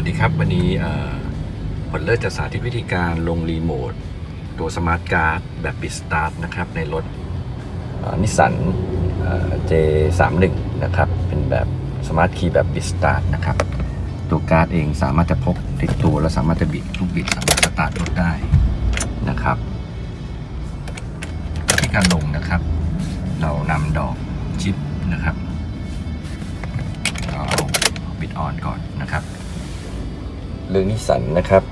วัสดีครับวันนี้ผลเลิศจะสาธิตวิธีการลงรีโมทตัวสมาร์ทการ์ดแบบปิดสตาร์ทนะครับในรถนิสสัน J31 นะครับเป็นแบบสมาร์ทคีย์แบบปิดสตาร์ทนะครับตัวการ์ดเองสามารถจะพกติดตัวและสามารถจะบิดลูกบิดสามารถสตาร์ทรถได้นะครับที่การลงนะครับเรานำดอกชิปนะครับเอาบิดออนก่อนนะครับเรื่องนิสสันนะครับ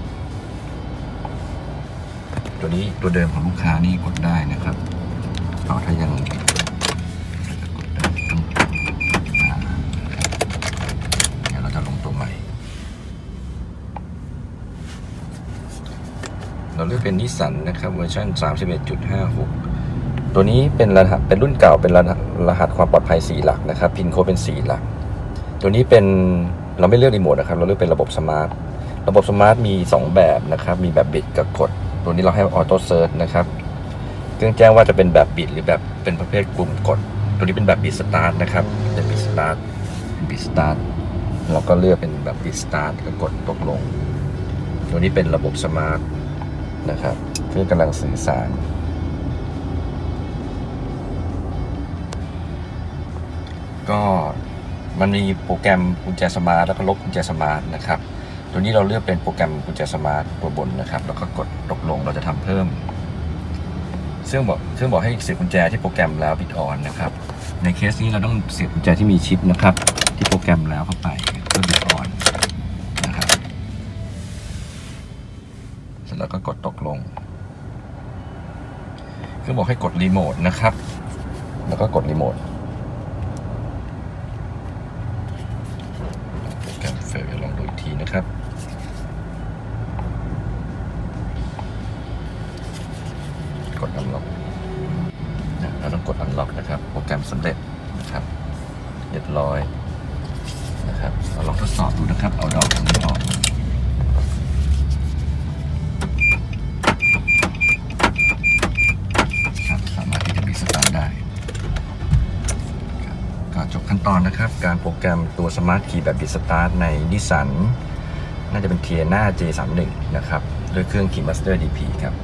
ตัวนี้ตัวเดิมของลูกค้านี่กดได้นะครับเอาถ้ายังเดี๋ยวเราจะลงตัวใหม่เราเลือกเป็นนิสสันนะครับเวอร์ชัน 31.56 ตัวนี้เป็นรหัสเป็นรุ่นเก่าเป็นรหัสความปลอดภัย4หลักนะครับพินโค้ดเป็น4หลักตัวนี้เป็นเราไม่เลือกรีโมทนะครับเราเลือกเป็นระบบสมาร์ทมี2แบบนะครับมีแบบบิดกับกดตัวนี้เราให้ออโต้เซิร์ชนะครับเครื่องแจ้งว่าจะเป็นแบบบิดหรือแบบเป็นประเภทกลุ่มกดตัวนี้เป็นแบบบิดสตาร์ทนะครับแบบบิดสตาร์ทเราก็เลือกเป็นแบบบิดสตาร์ทกับกดตกลงตัวนี้เป็นระบบสมาร์ทนะครับเครื่องกำลังสื่อสารก็มันมีโปรแกรมกุญแจสมาร์ทแล้วก็ลบกุญแจสมาร์ทนะครับตัวนี้เราเลือกเป็นโปรแกรมกุญแจสมาร์ทตัวบนนะครับแล้วก็กดตกลงเราจะทำเพิ่มซึ่งบอกให้เสียบกุญแจที่โปรแกรมแล้วบิดออนนะครับในเคสนี้เราต้องเสียบกุญแจที่มีชิปนะครับที่โปรแกรมแล้วเข้าไปเพื่อบิดออนนะครับเสร็จแล้วก็กดตกลงซึ่งบอกให้กดรีโมทนะครับแล้วก็กดรีโมทลองดูอีกทีนะครับกดอันล็อกเราต้องกดอันล็อกนะครับโปรแกรมสำเร็จนะครับเรียบร้อยนะครับเราลองทดสอบดูนะครับเอาดอกตรงนี้ออกครับสามารถที่จะบิดสตาร์ทได้จบขั้นตอนนะครับการโปรแกรมตัวสมาร์ทคีย์แบบบิดสตาร์ทในนิสสันน่าจะเป็น Teana J31 นะครับด้วยเครื่อง Key Master DP ครับ